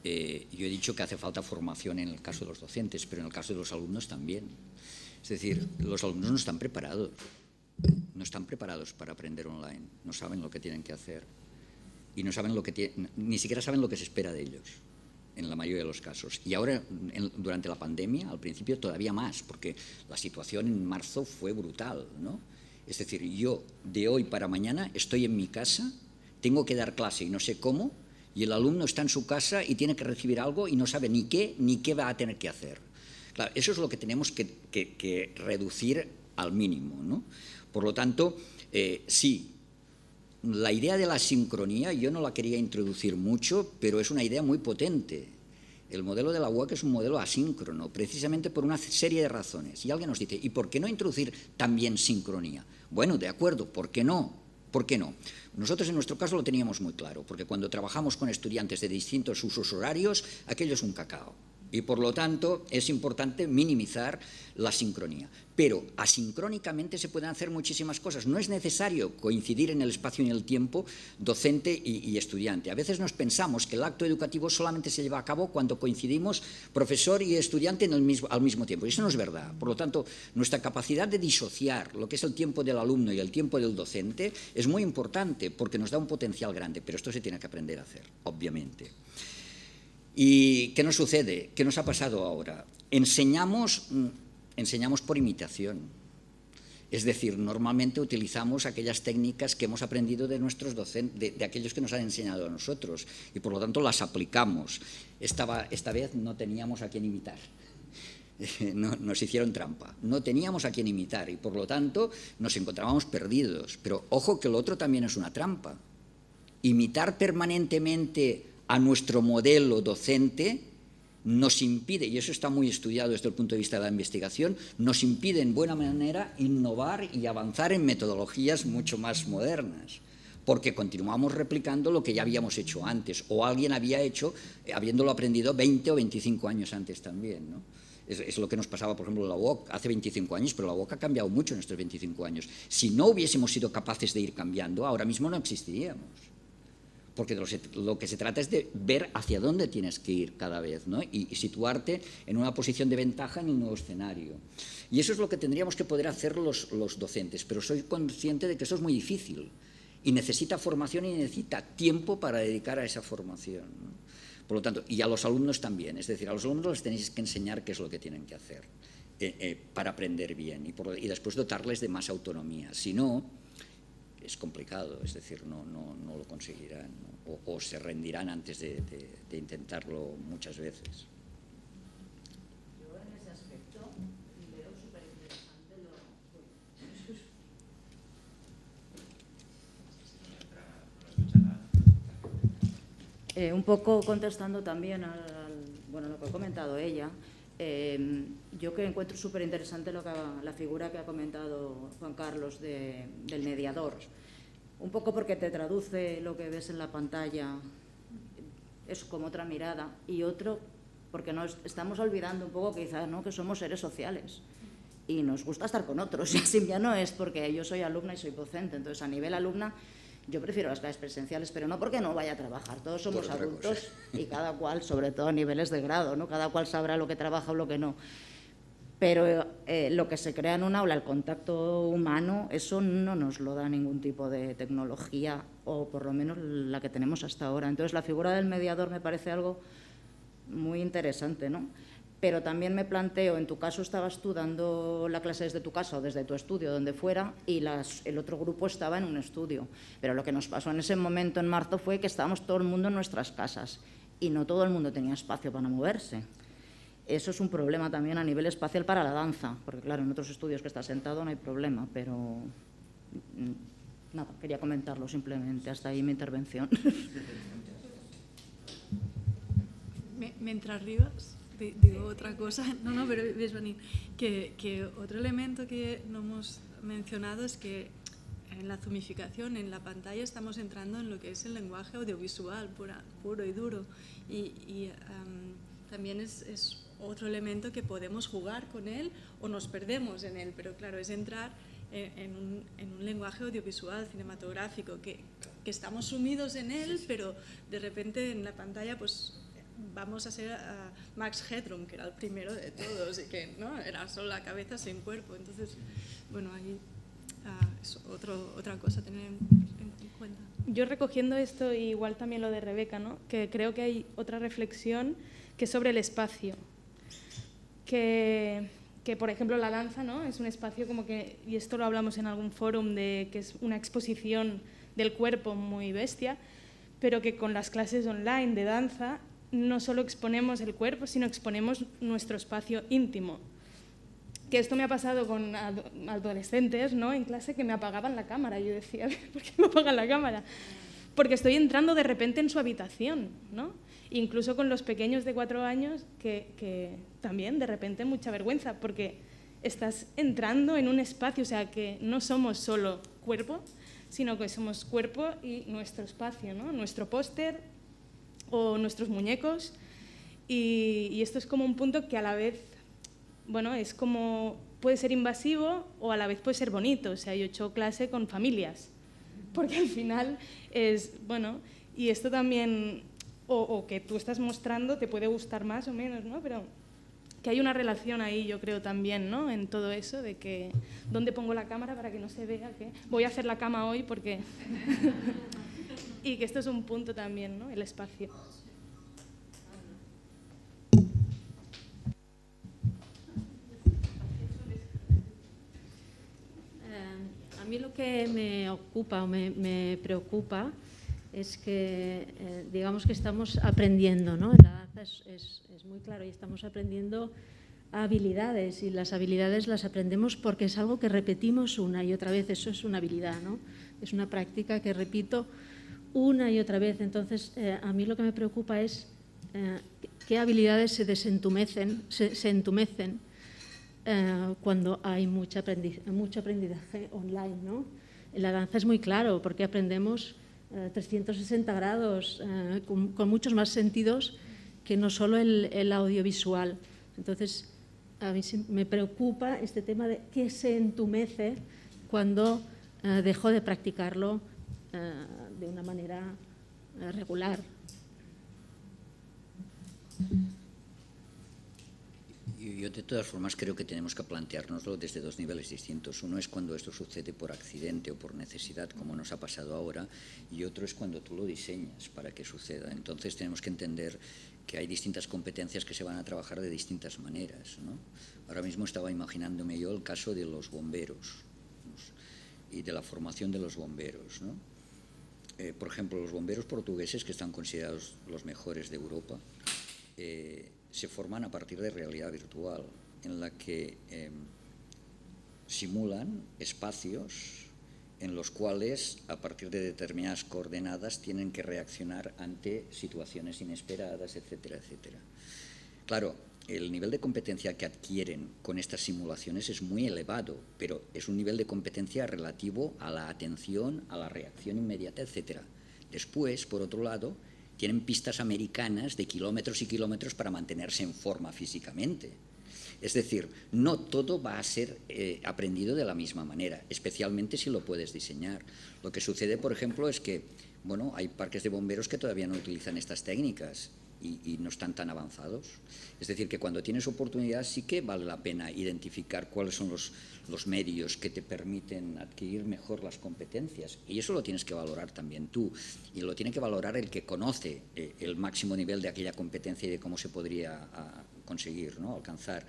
eh, yo he dicho que hace falta formación en el caso de los docentes, pero en el caso de los alumnos también. Es decir, los alumnos no están preparados. No están preparados para aprender online, no saben lo que tienen que hacer y no saben lo que tienen, ni siquiera saben lo que se espera de ellos, en la mayoría de los casos. Y ahora, en, durante la pandemia, al principio todavía más, porque la situación en marzo fue brutal, ¿no? Es decir, yo de hoy para mañana estoy en mi casa, tengo que dar clase y no sé cómo, y el alumno está en su casa y tiene que recibir algo y no sabe ni qué, ni qué va a tener que hacer. Claro, eso es lo que tenemos que, que, que reducir al mínimo, ¿no? Por lo tanto, eh, sí, la idea de la sincronía yo no la quería introducir mucho, pero es una idea muy potente. El modelo de la U A C es un modelo asíncrono, precisamente por una serie de razones. Y alguien nos dice, ¿y por qué no introducir también sincronía? Bueno, de acuerdo, ¿por qué no? ¿Por qué no? Nosotros en nuestro caso lo teníamos muy claro, porque cuando trabajamos con estudiantes de distintos usos horarios, aquello es un cacao. Y, por lo tanto, es importante minimizar la sincronía. Pero asincrónicamente se pueden hacer muchísimas cosas. No es necesario coincidir en el espacio y en el tiempo docente y, y estudiante. A veces nos pensamos que el acto educativo solamente se lleva a cabo cuando coincidimos profesor y estudiante en el mismo, al mismo tiempo. Y eso no es verdad. Por lo tanto, nuestra capacidad de disociar lo que es el tiempo del alumno y el tiempo del docente es muy importante porque nos da un potencial grande. Pero esto se tiene que aprender a hacer, obviamente. ¿Y qué nos sucede? ¿Qué nos ha pasado ahora? Enseñamos, enseñamos por imitación. Es decir, normalmente utilizamos aquellas técnicas que hemos aprendido de nuestros docentes, de, de aquellos que nos han enseñado a nosotros, y por lo tanto las aplicamos. Esta, esta vez no teníamos a quién imitar. No, nos hicieron trampa, no teníamos a quién imitar y por lo tanto nos encontrábamos perdidos. Pero ojo que lo otro también es una trampa. Imitar permanentemente a nuestro modelo docente nos impide, y eso está muy estudiado desde el punto de vista de la investigación, nos impide en buena manera innovar y avanzar en metodologías mucho más modernas, porque continuamos replicando lo que ya habíamos hecho antes o alguien había hecho, habiéndolo aprendido veinte o veinticinco años antes también, ¿no? Es, es lo que nos pasaba, por ejemplo, en la U O C hace veinticinco años, pero la U O C ha cambiado mucho en estos veinticinco años. Si no hubiésemos sido capaces de ir cambiando, ahora mismo no existiríamos. Porque de lo, lo que se trata es de ver hacia dónde tienes que ir cada vez, ¿no? y, y situarte en una posición de ventaja en el nuevo escenario. Y eso es lo que tendríamos que poder hacer los, los docentes, pero soy consciente de que eso es muy difícil y necesita formación y necesita tiempo para dedicar a esa formación, ¿no? Por lo tanto, y a los alumnos también, es decir, a los alumnos les tenéis que enseñar qué es lo que tienen que hacer eh, eh, para aprender bien y, por, y después dotarles de más autonomía. Si no, es complicado, es decir, no, no, no lo conseguirán, ¿no? O, o se rendirán antes de, de, de intentarlo muchas veces. Yo en ese aspecto veo súper interesante lo... Eh, un poco contestando también al, al, bueno, lo que ha comentado ella, eh, yo que encuentro súper interesante la figura que ha comentado Juan Carlos de, del mediador, un poco porque te traduce lo que ves en la pantalla, es como otra mirada, y otro porque nos estamos olvidando un poco quizás, ¿no?, que somos seres sociales y nos gusta estar con otros, y así ya no es porque yo soy alumna y soy docente, entonces a nivel alumna yo prefiero las clases presenciales, pero no porque no vaya a trabajar, todos somos adultos y cada cual, sobre todo a niveles de grado, ¿no?, cada cual sabrá lo que trabaja o lo que no. Pero eh, lo que se crea en un aula, el contacto humano, eso no nos lo da ningún tipo de tecnología, o por lo menos la que tenemos hasta ahora. Entonces, la figura del mediador me parece algo muy interesante, ¿no? Pero también me planteo, en tu caso estabas tú dando la clase desde tu casa o desde tu estudio, donde fuera, y las, el otro grupo estaba en un estudio. Pero lo que nos pasó en ese momento, en marzo, fue que estábamos todo el mundo en nuestras casas y no todo el mundo tenía espacio para moverse. Eso es un problema también a nivel espacial para la danza, porque claro, en otros estudios que estás sentado no hay problema, pero nada, quería comentarlo simplemente, hasta ahí mi intervención. Mientras arribas… Digo otra cosa, no, no, pero ves venir, que, que otro elemento que no hemos mencionado es que en la zoomificación, en la pantalla, estamos entrando en lo que es el lenguaje audiovisual pura, puro y duro, y, y um, también es, es otro elemento que podemos jugar con él o nos perdemos en él, pero claro, es entrar en, en, un, en un lenguaje audiovisual cinematográfico, que, que estamos sumidos en él, pero de repente en la pantalla, pues… vamos a ser a Max Hetrum, que era el primero de todos y que no era solo la cabeza sin cuerpo. Entonces, bueno, ahí uh, es otro, otra cosa a tener en, en cuenta. Yo recogiendo esto, igual también lo de Rebeca, ¿no?, que creo que hay otra reflexión que es sobre el espacio. Que, que por ejemplo, la danza, ¿no?, es un espacio como que, y esto lo hablamos en algún fórum, de que es una exposición del cuerpo muy bestia, pero que con las clases online de danza no solo exponemos el cuerpo, sino exponemos nuestro espacio íntimo. Que esto me ha pasado con adolescentes, ¿no?, en clase, que me apagaban la cámara. Yo decía, ¿por qué me apagan la cámara? Porque estoy entrando de repente en su habitación, ¿no? Incluso con los pequeños de cuatro años, que, que también de repente mucha vergüenza, porque estás entrando en un espacio, o sea, que no somos solo cuerpo, sino que somos cuerpo y nuestro espacio, ¿no?, nuestro póster, o nuestros muñecos, y, y esto es como un punto que a la vez, bueno, es como, puede ser invasivo o a la vez puede ser bonito. O sea, yo he hecho clase con familias, porque al final es, bueno, y esto también, o, o que tú estás mostrando, te puede gustar más o menos, ¿no?, pero que hay una relación ahí, yo creo también, ¿no?, en todo eso, de que, ¿dónde pongo la cámara para que no se vea que voy a hacer la cama hoy porque… Y que esto es un punto también, ¿no?, el espacio. que me ocupa o me, me preocupa es que, eh, digamos que estamos aprendiendo, ¿no? En la danza es, es, es muy claro, y estamos aprendiendo habilidades, y las habilidades las aprendemos porque es algo que repetimos una y otra vez. Eso es una habilidad, ¿no? Es una práctica que repito una y otra vez. Entonces, eh, a mí lo que me preocupa es eh, qué habilidades se desentumecen, se, se entumecen eh, cuando hay mucho aprendizaje, mucho aprendizaje online, ¿no? En la danza es muy claro, porque aprendemos eh, trescientos sesenta grados, eh, con, con muchos más sentidos que no solo el, el audiovisual. Entonces, a mí me preocupa este tema de qué se entumece cuando eh, dejo de practicarlo eh, de una manera eh, regular. Yo, yo de todas formas creo que tenemos que planteárnoslo desde dos niveles distintos. Uno es cuando esto sucede por accidente o por necesidad, como nos ha pasado ahora, y otro es cuando tú lo diseñas para que suceda. Entonces tenemos que entender que hay distintas competencias que se van a trabajar de distintas maneras, ¿no? Ahora mismo estaba imaginándome yo el caso de los bomberos, ¿no? Y de la formación de los bomberos, ¿no? Eh, por ejemplo, los bomberos portugueses, que están considerados los mejores de Europa, eh, se forman a partir de realidad virtual, en la que eh, simulan espacios en los cuales, a partir de determinadas coordenadas, tienen que reaccionar ante situaciones inesperadas, etcétera, etcétera. Claro, el nivel de competencia que adquieren con estas simulaciones es muy elevado, pero es un nivel de competencia relativo a la atención, a la reacción inmediata, etcétera. Después, por otro lado, tienen pistas americanas de kilómetros y kilómetros para mantenerse en forma físicamente. Es decir, no todo va a ser eh, aprendido de la misma manera, especialmente si lo puedes diseñar. Lo que sucede, por ejemplo, es que bueno, hay parques de bomberos que todavía no utilizan estas técnicas y, y no están tan avanzados. Es decir, que cuando tienes oportunidad sí que vale la pena identificar cuáles son los, los medios que te permiten adquirir mejor las competencias. Y eso lo tienes que valorar también tú. Y lo tiene que valorar el que conoce eh, el máximo nivel de aquella competencia y de cómo se podría a, conseguir, ¿no? Alcanzar.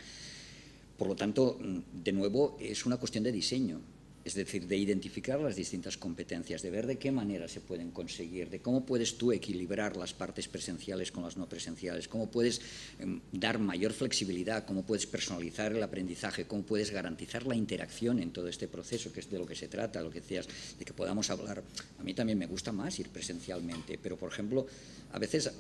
Por lo tanto, de nuevo, es una cuestión de diseño, es decir, de identificar las distintas competencias, de ver de qué manera se pueden conseguir, de cómo puedes tú equilibrar las partes presenciales con las no presenciales, cómo puedes eh, dar mayor flexibilidad, cómo puedes personalizar el aprendizaje, cómo puedes garantizar la interacción en todo este proceso, que es de lo que se trata, lo que decías, de que podamos hablar. A mí también me gusta más ir presencialmente, pero, por ejemplo, a veces,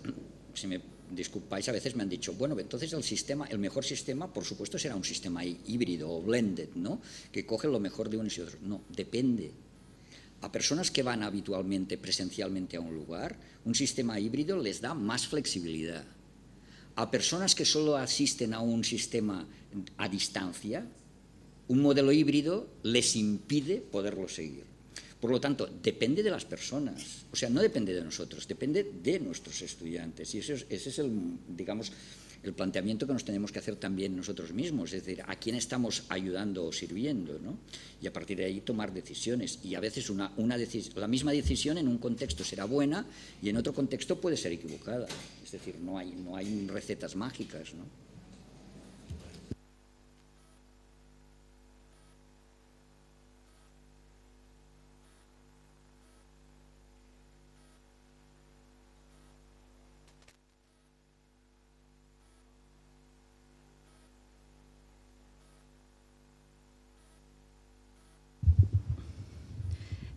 si me disculpáis, a veces me han dicho, bueno, entonces el sistema, el mejor sistema, por supuesto, será un sistema híbrido o blended, ¿no? Que coge lo mejor de unos y otros. No, depende. A personas que van habitualmente presencialmente a un lugar, un sistema híbrido les da más flexibilidad. A personas que solo asisten a un sistema a distancia, un modelo híbrido les impide poderlo seguir. Por lo tanto, depende de las personas, o sea, no depende de nosotros, depende de nuestros estudiantes. Y eso es, ese es el, digamos, el planteamiento que nos tenemos que hacer también nosotros mismos, es decir, a quién estamos ayudando o sirviendo, ¿no? Y a partir de ahí tomar decisiones. Y a veces una, una decis- la misma decisión en un contexto será buena y en otro contexto puede ser equivocada. Es decir, no hay, no hay recetas mágicas, ¿no?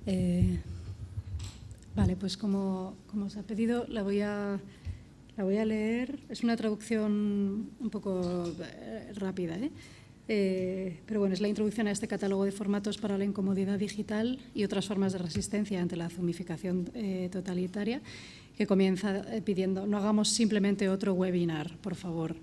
Eh, vale, pues como, como os ha pedido, la voy a, la voy a leer. Es una traducción un poco eh, rápida, ¿eh? Eh, pero bueno, es la introducción a este catálogo de formatos para la incomodidad digital y otras formas de resistencia ante la zoomificación eh, totalitaria, que comienza pidiendo, no hagamos simplemente otro webinar, por favor.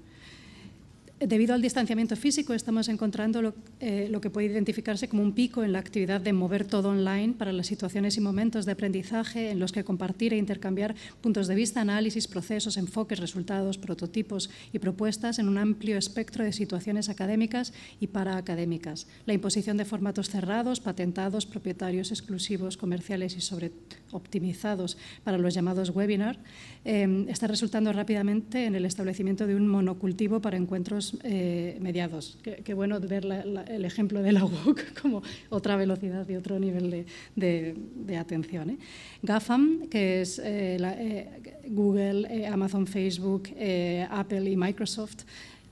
Debido al distanciamiento físico, estamos encontrando lo, eh, lo que puede identificarse como un pico en la actividad de mover todo online para las situaciones y momentos de aprendizaje en los que compartir e intercambiar puntos de vista, análisis, procesos, enfoques, resultados, prototipos y propuestas en un amplio espectro de situaciones académicas y paraacadémicas. La imposición de formatos cerrados, patentados, propietarios exclusivos, comerciales y sobre optimizados para los llamados webinar, eh, está resultando rápidamente en el establecimiento de un monocultivo para encuentros años eh, mediados. Qué, qué bueno ver la, la, el ejemplo de la U O C como otra velocidad y otro nivel de, de, de atención. ¿eh? GAFAM, que es eh, la, eh, Google, eh, Amazon, Facebook, eh, Apple y Microsoft,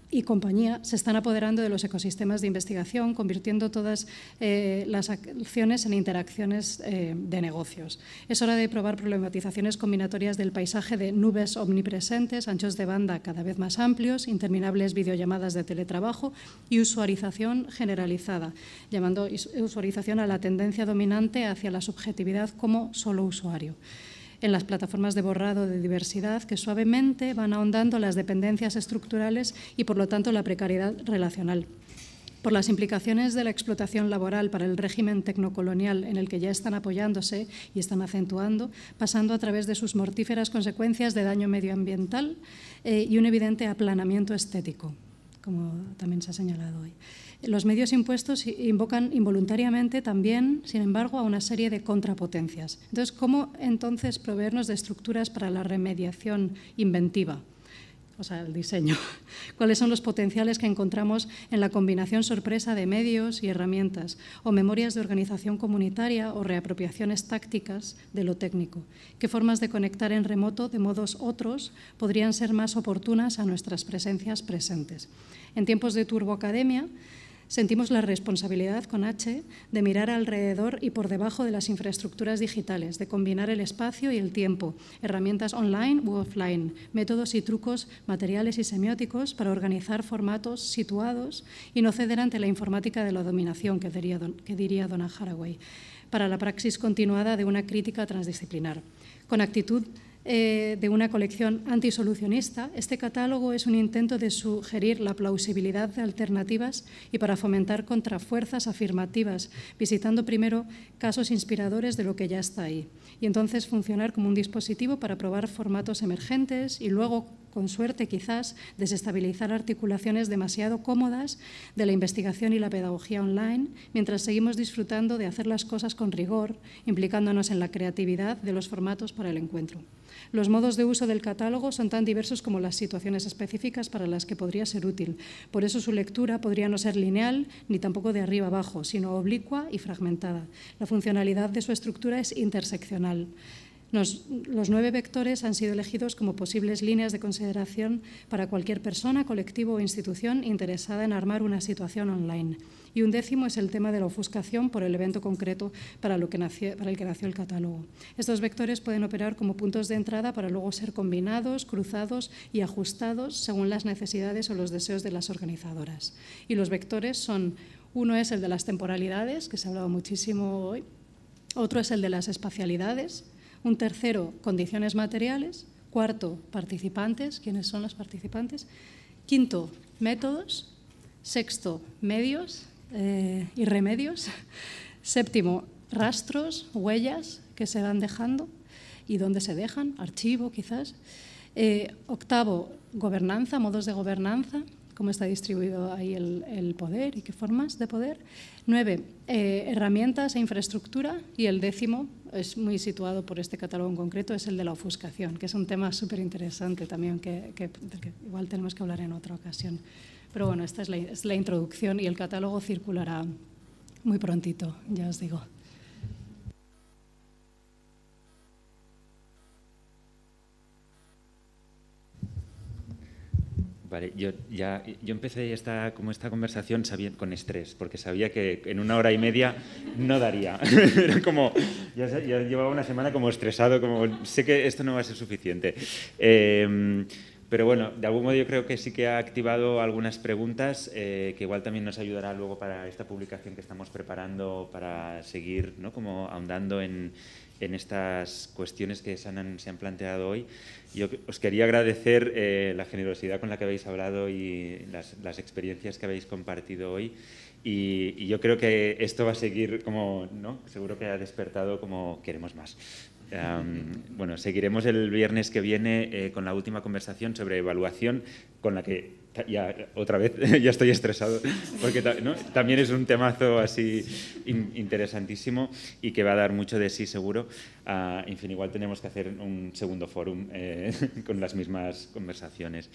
y compañía, se están apoderando de los ecosistemas de investigación, convirtiendo todas eh, las acciones en interacciones eh, de negocios. Es hora de probar problematizaciones combinatorias del paisaje de nubes omnipresentes, anchos de banda cada vez más amplios, interminables videollamadas de teletrabajo y usuarización generalizada, llamando usuarización a la tendencia dominante hacia la subjetividad como solo usuario. En las plataformas de borrado de diversidad que suavemente van ahondando las dependencias estructurales y, por lo tanto, la precariedad relacional. Por las implicaciones de la explotación laboral para el régimen tecnocolonial en el que ya están apoyándose y están acentuando, pasando a través de sus mortíferas consecuencias de daño medioambiental eh, y un evidente aplanamiento estético, como también se ha señalado hoy. Los medios impuestos invocan involuntariamente también, sin embargo, a una serie de contrapotencias. Entonces, ¿cómo entonces proveernos de estructuras para la remediación inventiva? O sea, el diseño. ¿Cuáles son los potenciales que encontramos en la combinación sorpresa de medios y herramientas, o memorias de organización comunitaria o reapropiaciones tácticas de lo técnico? ¿Qué formas de conectar en remoto de modos otros podrían ser más oportunas a nuestras presencias presentes? En tiempos de turboacademia, sentimos la responsabilidad con H de mirar alrededor y por debajo de las infraestructuras digitales, de combinar el espacio y el tiempo, herramientas online u offline, métodos y trucos materiales y semióticos para organizar formatos situados y no ceder ante la informática de la dominación, que diría, don, que diría Donna Haraway, para la praxis continuada de una crítica transdisciplinar. Con actitud Eh, de una colección antisolucionista, este catálogo es un intento de sugerir la plausibilidad de alternativas y para fomentar contrafuerzas afirmativas, visitando primero casos inspiradores de lo que ya está ahí, y entonces funcionar como un dispositivo para probar formatos emergentes y luego, con suerte quizás, desestabilizar articulaciones demasiado cómodas de la investigación y la pedagogía online, mientras seguimos disfrutando de hacer las cosas con rigor, implicándonos en la creatividad de los formatos para el encuentro. Los modos de uso del catálogo son tan diversos como las situaciones específicas para las que podría ser útil. Por eso su lectura podría no ser lineal ni tampoco de arriba abajo, sino oblicua y fragmentada. La funcionalidad de su estructura es interseccional. Nos, los nueve vectores han sido elegidos como posibles líneas de consideración para cualquier persona, colectivo o institución interesada en armar una situación online. Y un décimo es el tema de la ofuscación por el evento concreto para, lo que nació, para el que nació el catálogo. Estos vectores pueden operar como puntos de entrada para luego ser combinados, cruzados y ajustados según las necesidades o los deseos de las organizadoras. Y los vectores son, uno es el de las temporalidades, que se ha hablado muchísimo hoy, otro es el de las espacialidades, un tercero, condiciones materiales, cuarto, participantes, ¿quiénes son los participantes? Quinto, métodos, sexto, medios eh, y remedios, séptimo, rastros, huellas que se van dejando y dónde se dejan, archivo quizás, eh, octavo, gobernanza, modos de gobernanza, cómo está distribuido ahí el, el poder y qué formas de poder. Nueve, eh, herramientas e infraestructura. Y el décimo, es muy situado por este catálogo en concreto, es el de la ofuscación, que es un tema súper interesante también, que, que, que igual tenemos que hablar en otra ocasión. Pero bueno, esta es la, es la introducción y el catálogo circulará muy prontito, ya os digo. Vale, yo, ya, yo empecé esta, como esta conversación sabía, con estrés, porque sabía que en una hora y media no daría. Era como, ya, ya llevaba una semana como estresado, como sé que esto no va a ser suficiente. Eh, pero bueno, de algún modo yo creo que sí que ha activado algunas preguntas eh, que igual también nos ayudará luego para esta publicación que estamos preparando para seguir, ¿no?, como ahondando en, en estas cuestiones que se han, se han planteado hoy. Yo os quería agradecer eh, la generosidad con la que habéis hablado y las, las experiencias que habéis compartido hoy. Y, y yo creo que esto va a seguir como, ¿no?, seguro que ha despertado como queremos más. Um, bueno, seguiremos el viernes que viene eh, con la última conversación sobre evaluación, con la que ya otra vez ya estoy estresado, porque ¿no?, también es un temazo así in, interesantísimo y que va a dar mucho de sí seguro. Uh, en fin, igual tenemos que hacer un segundo fórum eh, con las mismas conversaciones.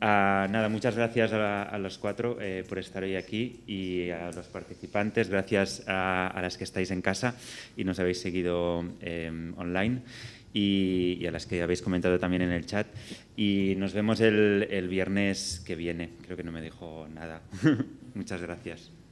Uh, nada, muchas gracias a, la, a los cuatro eh, por estar hoy aquí y a los participantes, gracias a, a las que estáis en casa y nos habéis seguido eh, online y, y a las que habéis comentado también en el chat. Y nos vemos el, el viernes que viene, creo que no me dijo nada. Muchas gracias.